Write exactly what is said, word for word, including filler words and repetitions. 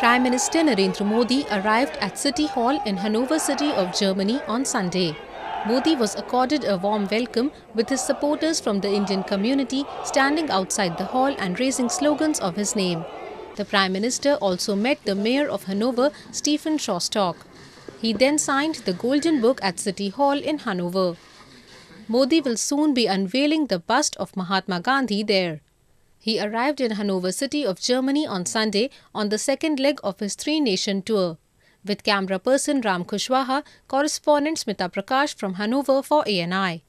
Prime Minister Narendra Modi arrived at City Hall in Hanover City of Germany on Sunday. Modi was accorded a warm welcome with his supporters from the Indian community standing outside the hall and raising slogans of his name. The Prime Minister also met the Mayor of Hanover, Stefan Schostok. He then signed the Golden Book at City Hall in Hanover. Modi will soon be unveiling the bust of Mahatma Gandhi there. He arrived in Hanover City of Germany on Sunday on the second leg of his three-nation tour. With camera person Ram Kushwaha, correspondent Smita Prakash from Hanover for A N I.